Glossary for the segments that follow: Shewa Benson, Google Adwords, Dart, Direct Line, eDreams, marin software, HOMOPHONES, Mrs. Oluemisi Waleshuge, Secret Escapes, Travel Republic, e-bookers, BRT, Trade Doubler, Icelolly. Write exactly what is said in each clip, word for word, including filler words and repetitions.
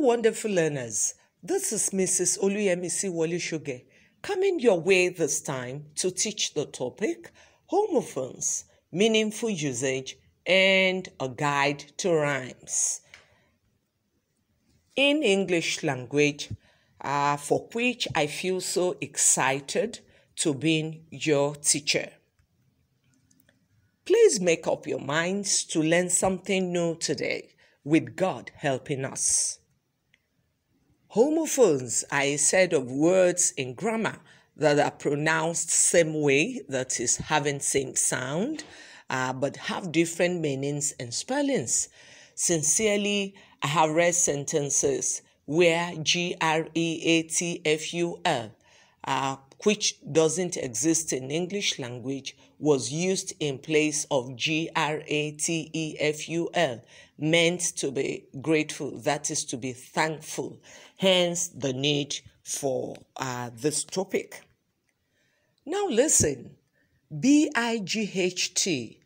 wonderful learners, this is Missus Oluemisi Waleshuge coming your way this time to teach the topic homophones, meaningful usage, and a guide to rhymes in English language, uh, for which I feel so excited to being your teacher. Please make up your minds to learn something new today, with God helping us. Homophones are a set of words in grammar that are pronounced same way, that is, having same sound, uh, but have different meanings and spellings. Sincerely, I have read sentences where G R E A T F U L, uh, which doesn't exist in English language, was used in place of G R A T E F U L, meant to be grateful, that is to be thankful, hence the need for uh, this topic. Now listen, B I G H T,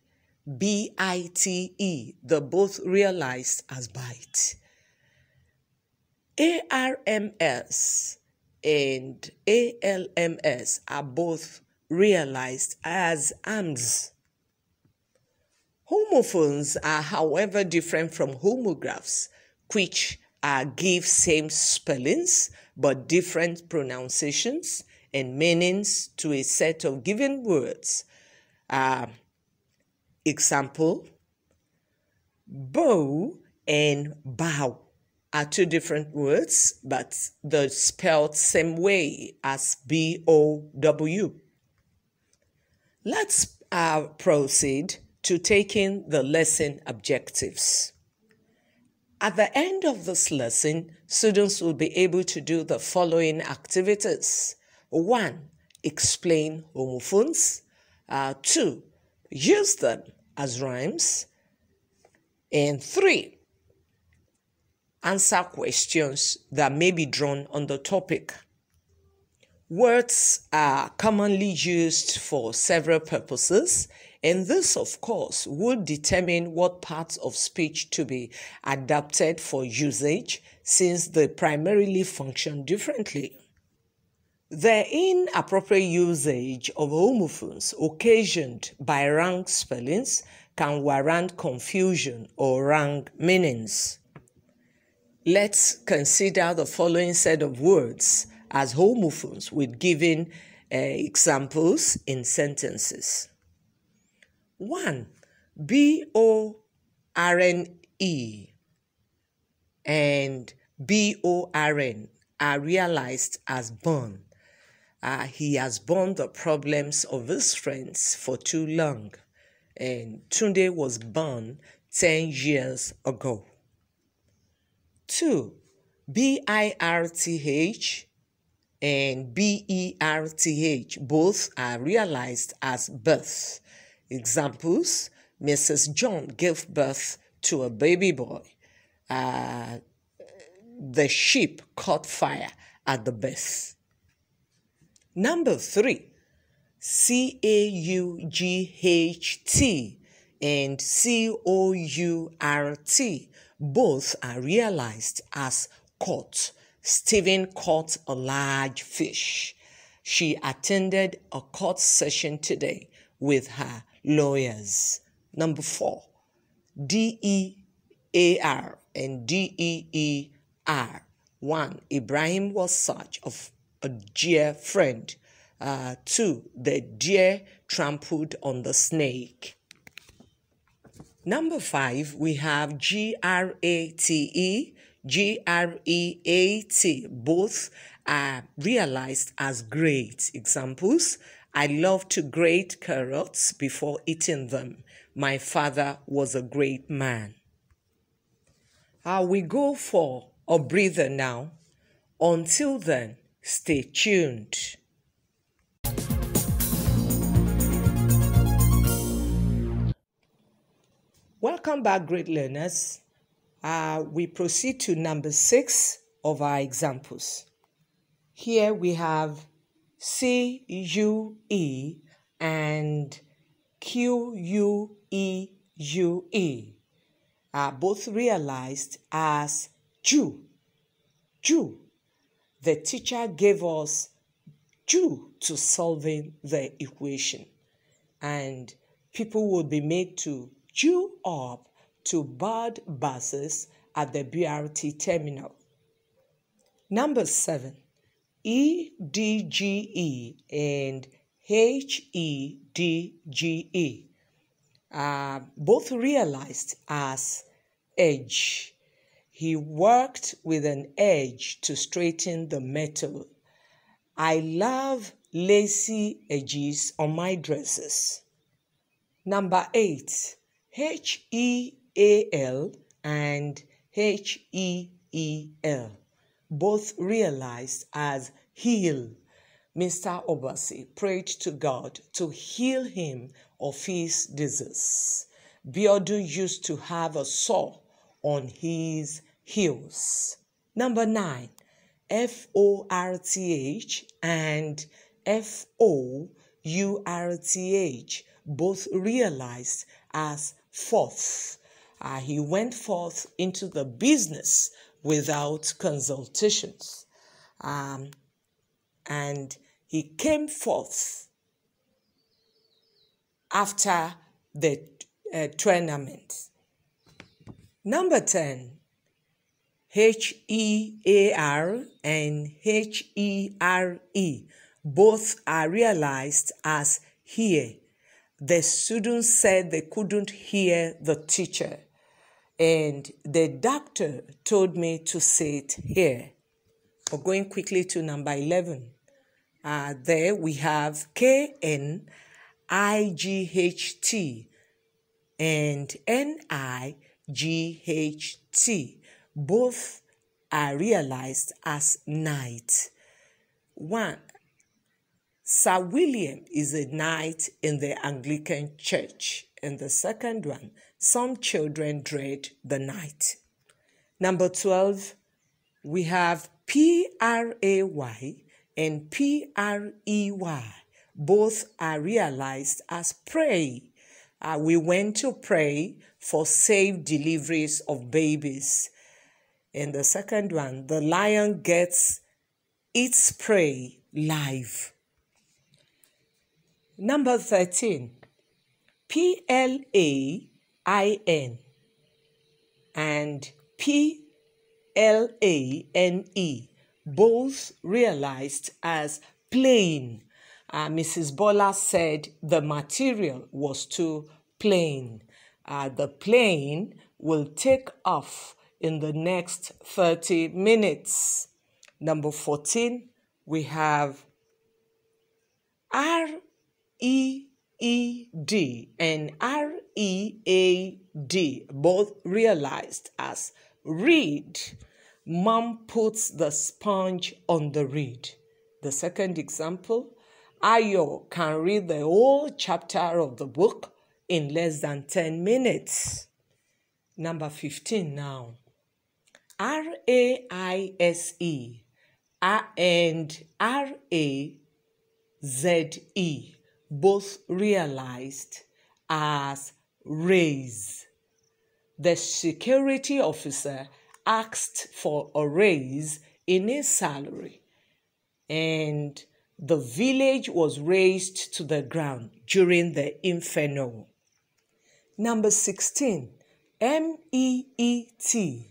B I T E, they're both realized as bite. A R M S and A L M S are both realized as A R Ms. Homophones are, however, different from homographs, which uh, give same spellings but different pronunciations and meanings to a set of given words. Uh, example, bow and bow are two different words, but they're spelled same way as B O W. Let's uh, proceed to taking the lesson objectives. At the end of this lesson, students will be able to do the following activities. One, explain homophones. Uh, two, use them as rhymes. And three, answer questions that may be drawn on the topic. Words are commonly used for several purposes, and this, of course, would determine what parts of speech to be adapted for usage, since they primarily function differently. The inappropriate usage of homophones occasioned by wrong spellings can warrant confusion or wrong meanings. Let's consider the following set of words as homophones with given uh, examples in sentences. One, B O R N E and B O R N are realized as born. Uh, he has borne the problems of his friends for too long, and Tunde was born ten years ago. Two, B I R T H and B E R T H both are realized as birth. Examples, Missus John gave birth to a baby boy. Uh, the sheep caught fire at the birth. Number three, C A U G H T and C O U R T both are realized as caught. Stephen caught a large fish. She attended a court session today with her lawyers. Number four, D E A R and D E E R. One, Ibrahim was such of a dear friend. Uh, two, the deer trampled on the snake. Number five, we have G R A T E, G R E A T, both are realized as great. Examples, I love to grate carrots before eating them. My father was a great man. Uh, we go for a breather now. Until then, stay tuned. Welcome back, great learners. Uh, we proceed to number six of our examples. Here we have C U E and Q U E U E, are both realized as Jew. Jew. The teacher gave us due to solving the equation, and people will be made to due up to board buses at the B R T terminal. Number seven, E D G E and H E D G E are both realized as edge. He worked with an edge to straighten the metal. I love lacy edges on my dresses. Number eight, H E A L and H E E L, both realized as heal. Mister Obasi prayed to God to heal him of his disease. Biodu used to have a sore on his heels. Number nine, F O R T H and F O U R T H, both realized as forth. Uh, he went forth into the business without consultations. Um, and he came forth after the uh, tournament. Number ten, H E A R and H E R E, both are realized as hear. The students said they couldn't hear the teacher, and the doctor told me to sit here. We're going quickly to number eleven. Uh, there we have K N I G H T and N I G H T. Both are realized as knight. One, Sir William is a knight in the Anglican Church. And the second one, some children dread the night. Number twelve, we have P R A Y and P R E Y. Both are realized as pray. Uh, we went to pray for safe deliveries of babies. And the second one, the lion gets its prey live. Number thirteen, P L A I N and P L A N E, both realized as plain. Uh, Missus Bola said the material was too plain. Uh, the plane will take off in the next thirty minutes. Number fourteen, we have R E E D and R E A D, both realized as read. Mom puts the sponge on the reed. The second example, Ayo can read the whole chapter of the book in less than ten minutes. Number fifteen now. R A I S E and R A Z E, both realized as raise. The security officer asked for a raise in his salary, and the village was razed to the ground during the inferno. Number sixteen, M E E T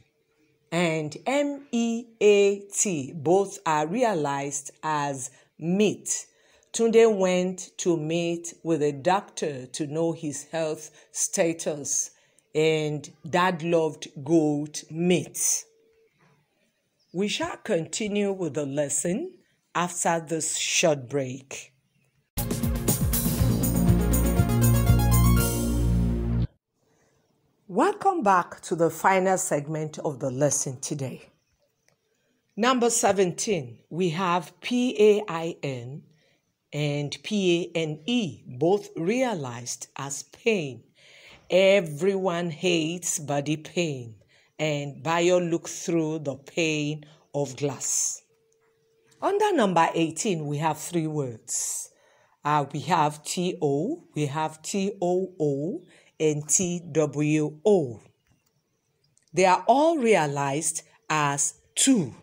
and M E A T, both are realized as meet. Tunde went to meet with a doctor to know his health status, and Dad loved goat meat. We shall continue with the lesson after this short break. Welcome back to the final segment of the lesson today. Number seventeen, we have P A I N and P A N E, both realized as pain. Everyone hates body pain, and Bayo looked through the pane of glass. Under number eighteen, we have three words. Uh, we have T O, we have T O O, and T W O. They are all realized as two.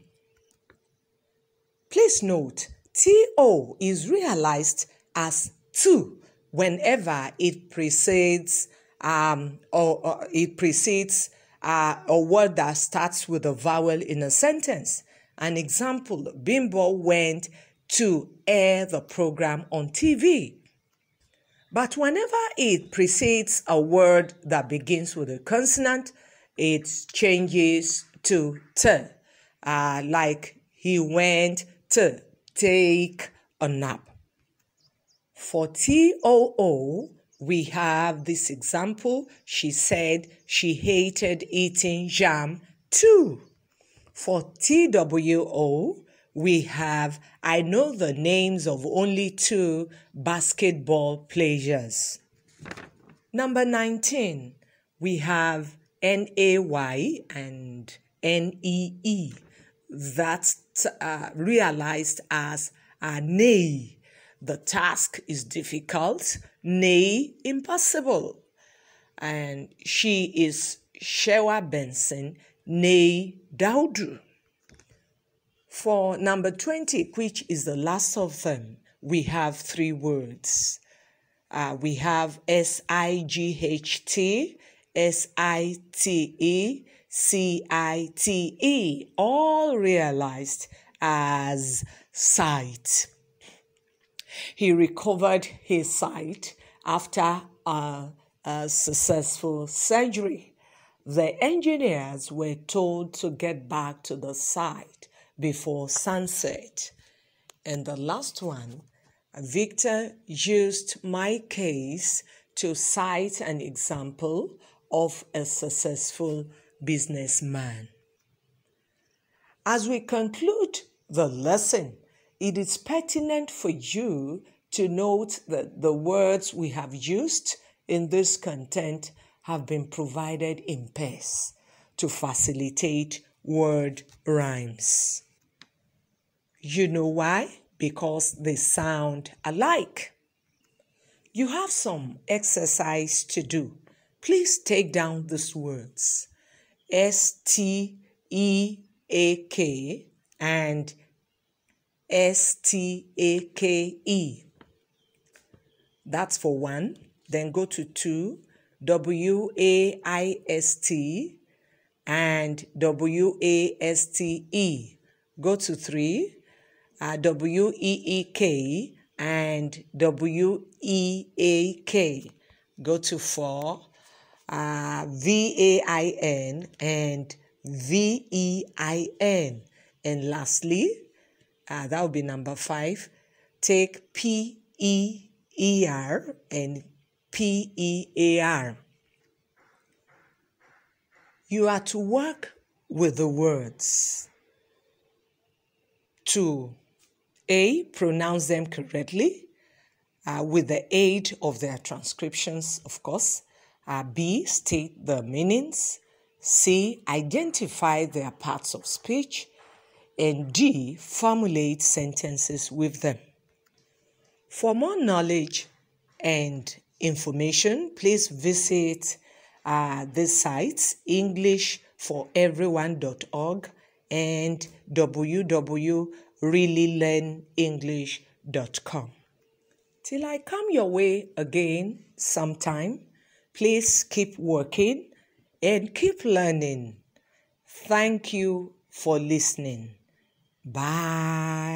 Please note, to is realized as to whenever it precedes um or, or it precedes uh, a word that starts with a vowel in a sentence. An example: Bimbo went to air the program on T V. But whenever it precedes a word that begins with a consonant, it changes to t. Uh, like he went to take a nap. For too, we have this example: she said she hated eating jam too. For two, we have, I know the names of only two basketball players. Number nineteen, we have N A Y and N E E. That's uh, realized as a nay. The task is difficult, nay, impossible. And she is Shewa Benson, nay, Daudu. For number twenty, which is the last of them, we have three words. Uh, we have S I G H T, S I T E, C I T E, all realized as sight. He recovered his sight after a, a successful surgery. The engineers were told to get back to the site before sunset. And the last one, Victor used my case to cite an example of a successful businessman. As we conclude the lesson, it is pertinent for you to note that the words we have used in this content have been provided in pairs to facilitate word rhymes. You know why? Because they sound alike. You have some exercise to do. Please take down these words: S T E A K and S T A K E. That's for one. Then go to two, W A I S T and W A S T E. Go to three, uh, W E E K and W E A K. Go to four, uh, V A I N and V E I N. And lastly, Uh, that would be number five. Take P E E R and P E A R. You are to work with the words to A, pronounce them correctly uh, with the aid of their transcriptions, of course. Uh, B, state the meanings. C, identify their parts of speech. And D, formulate sentences with them. For more knowledge and information, please visit uh, these sites, english for everyone dot org and w w w dot really learn english dot com. Till I come your way again sometime, please keep working and keep learning. Thank you for listening. Bye.